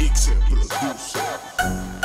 Ibsen Producer.